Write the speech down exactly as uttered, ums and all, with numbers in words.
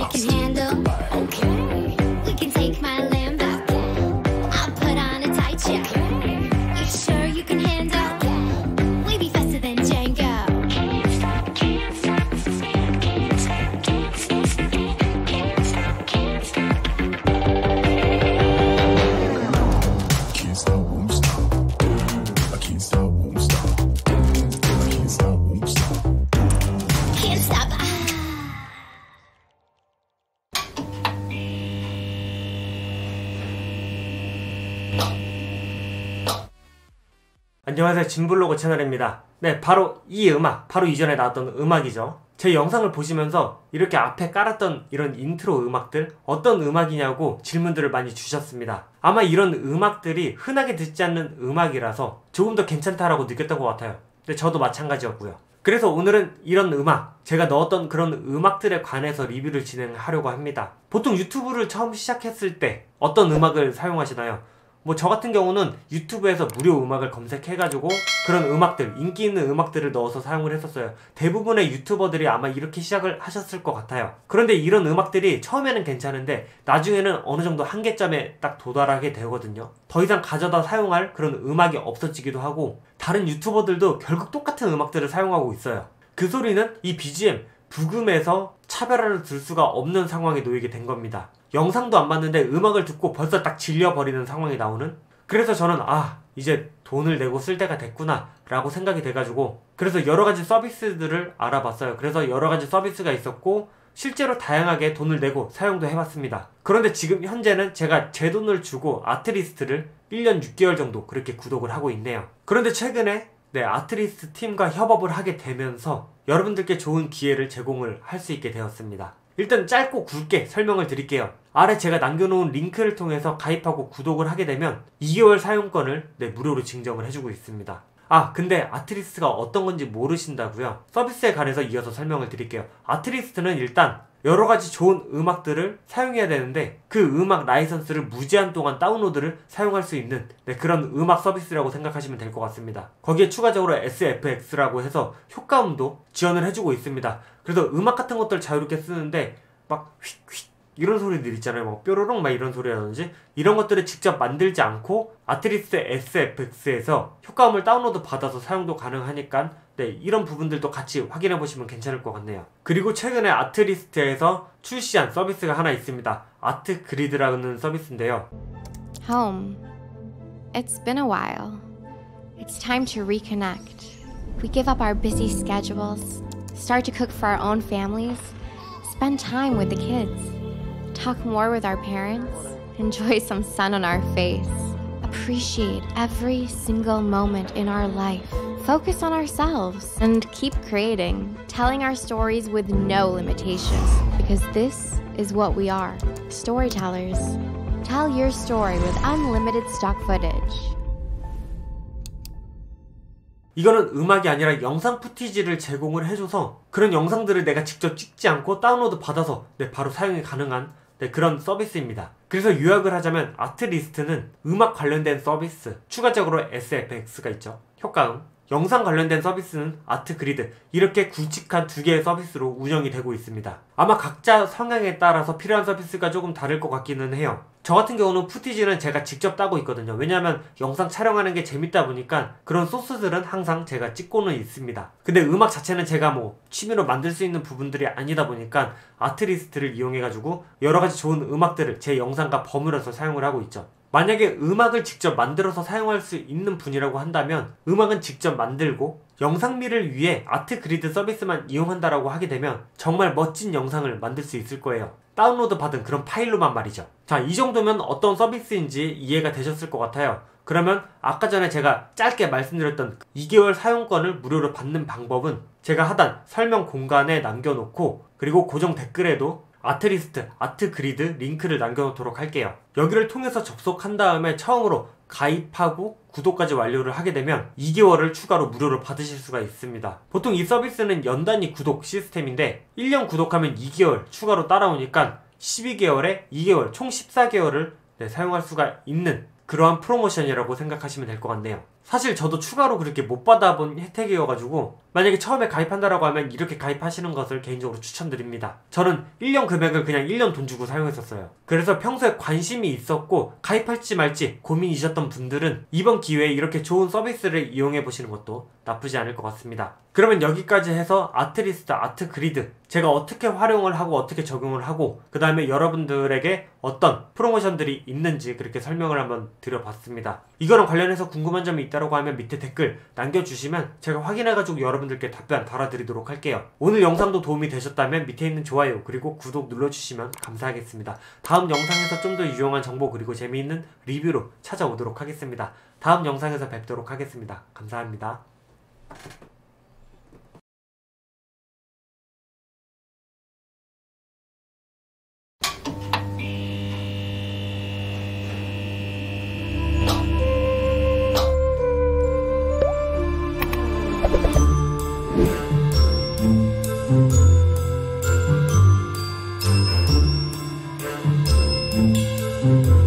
you can handle. Okay, we can take my lamb back. I'll put on a tight check. You sure you can handle? We be faster than Django. Can't stop, can't stop, can't stop, can't stop, can't stop, can't stop, can't stop, won't stop. I can't stop, won't stop. I can't stop, won't stop. Can't stop. 안녕하세요, 진블로그 채널입니다. 네, 바로 이 음악, 바로 이전에 나왔던 음악이죠. 제 영상을 보시면서 이렇게 앞에 깔았던 이런 인트로 음악들 어떤 음악이냐고 질문들을 많이 주셨습니다. 아마 이런 음악들이 흔하게 듣지 않는 음악이라서 조금 더 괜찮다라고 느꼈던 것 같아요. 근데 저도 마찬가지였고요. 그래서 오늘은 이런 음악, 제가 넣었던 그런 음악들에 관해서 리뷰를 진행하려고 합니다. 보통 유튜브를 처음 시작했을 때 어떤 음악을 사용하시나요? 뭐 저 같은 경우는 유튜브에서 무료 음악을 검색해가지고 그런 음악들, 인기 있는 음악들을 넣어서 사용을 했었어요. 대부분의 유튜버들이 아마 이렇게 시작을 하셨을 것 같아요. 그런데 이런 음악들이 처음에는 괜찮은데 나중에는 어느 정도 한계점에 딱 도달하게 되거든요. 더 이상 가져다 사용할 그런 음악이 없어지기도 하고 다른 유튜버들도 결국 똑같은 음악들을 사용하고 있어요. 그 소리는 이 비지엠, 부금에서 차별화를 둘 수가 없는 상황에 놓이게 된 겁니다. 영상도 안 봤는데 음악을 듣고 벌써 딱 질려버리는 상황이 나오는, 그래서 저는 아 이제 돈을 내고 쓸 때가 됐구나 라고 생각이 돼가지고 그래서 여러가지 서비스들을 알아봤어요. 그래서 여러가지 서비스가 있었고 실제로 다양하게 돈을 내고 사용도 해봤습니다. 그런데 지금 현재는 제가 제 돈을 주고 아트리스트를 일 년 육 개월 정도 그렇게 구독을 하고 있네요. 그런데 최근에 네, 아트리스트 팀과 협업을 하게 되면서 여러분들께 좋은 기회를 제공을 할 수 있게 되었습니다. 일단 짧고 굵게 설명을 드릴게요. 아래 제가 남겨놓은 링크를 통해서 가입하고 구독을 하게 되면 이 개월 사용권을 네, 무료로 증정을 해주고 있습니다. 아 근데 아트리스트가 어떤 건지 모르신다고요? 서비스에 관해서 이어서 설명을 드릴게요. 아트리스트는 일단 여러가지 좋은 음악들을 사용해야 되는데 그 음악 라이선스를 무제한 동안 다운로드를 사용할 수 있는 네, 그런 음악 서비스라고 생각하시면 될 것 같습니다. 거기에 추가적으로 에스에프엑스라고 해서 효과음도 지원을 해주고 있습니다. 그래서 음악 같은 것들 자유롭게 쓰는데 막 휙휙 이런 소리들 있잖아요. 막 뾰로롱 막 이런 소리라든지 이런 것들을 직접 만들지 않고 아트리스트 에스에프엑스에서 효과음을 다운로드 받아서 사용도 가능하니까 네, 이런 부분들도 같이 확인해 보시면 괜찮을 것 같네요. 그리고 최근에 아트리스트에서 출시한 서비스가 하나 있습니다. 아트 그리드라는 서비스인데요. Home. It's been a while. It's time to reconnect. We give up our busy schedules, start to cook for our own families, spend time with the kids, talk more with our parents, enjoy some sun on our face. Appreciate every single moment in our life. Focus on ourselves and keep creating, telling our stories with no limitations, because this is what we are, storytellers. Tell your story with unlimited stock footage. 이거는 음악이 아니라 영상 푸티지를 제공을 해줘서 그런 영상들을 내가 직접 찍지 않고 다운로드 받아서 네, 바로 사용이 가능한 네, 그런 서비스입니다. 그래서 요약을 하자면 아트리스트는 음악 관련된 서비스, 추가적으로 에스에프엑스가 있죠. 효과음, 영상 관련된 서비스는 아트 그리드, 이렇게 굵직한 두 개의 서비스로 운영이 되고 있습니다. 아마 각자 성향에 따라서 필요한 서비스가 조금 다를 것 같기는 해요. 저 같은 경우는 푸티지는 제가 직접 따고 있거든요. 왜냐면 영상 촬영하는 게 재밌다 보니까 그런 소스들은 항상 제가 찍고는 있습니다. 근데 음악 자체는 제가 뭐 취미로 만들 수 있는 부분들이 아니다 보니까 아트리스트를 이용해가지고 여러가지 좋은 음악들을 제 영상과 버무려서 사용을 하고 있죠. 만약에 음악을 직접 만들어서 사용할 수 있는 분이라고 한다면 음악은 직접 만들고 영상미를 위해 아트 그리드 서비스만 이용한다라고 하게 되면 정말 멋진 영상을 만들 수 있을 거예요. 다운로드 받은 그런 파일로만 말이죠. 자, 이 정도면 어떤 서비스인지 이해가 되셨을 것 같아요. 그러면 아까 전에 제가 짧게 말씀드렸던 이 개월 사용권을 무료로 받는 방법은 제가 하단 설명 공간에 남겨놓고 그리고 고정 댓글에도 아트리스트, 아트 그리드 링크를 남겨놓도록 할게요. 여기를 통해서 접속한 다음에 처음으로 가입하고 구독까지 완료를 하게 되면 이 개월을 추가로 무료로 받으실 수가 있습니다. 보통 이 서비스는 연단위 구독 시스템인데 일 년 구독하면 이 개월 추가로 따라오니까 십이 개월에 이 개월, 총 십사 개월을 네, 사용할 수가 있는 그러한 프로모션이라고 생각하시면 될 것 같네요. 사실 저도 추가로 그렇게 못 받아본 혜택이어가지고 만약에 처음에 가입한다라고 하면 이렇게 가입하시는 것을 개인적으로 추천드립니다. 저는 일 년 금액을 그냥 일 년 돈 주고 사용했었어요. 그래서 평소에 관심이 있었고 가입할지 말지 고민이셨던 분들은 이번 기회에 이렇게 좋은 서비스를 이용해 보시는 것도 나쁘지 않을 것 같습니다. 그러면 여기까지 해서 아트리스트, 아트 그리드 제가 어떻게 활용을 하고 어떻게 적용을 하고 그 다음에 여러분들에게 어떤 프로모션들이 있는지 그렇게 설명을 한번 드려봤습니다. 이거랑 관련해서 궁금한 점이 있다고 하면 밑에 댓글 남겨주시면 제가 확인해가지고 여러분들께 답변 달아드리도록 할게요. 오늘 영상도 도움이 되셨다면 밑에 있는 좋아요 그리고 구독 눌러주시면 감사하겠습니다. 다음 영상에서 좀 더 유용한 정보 그리고 재미있는 리뷰로 찾아오도록 하겠습니다. 다음 영상에서 뵙도록 하겠습니다. 감사합니다. Thank you.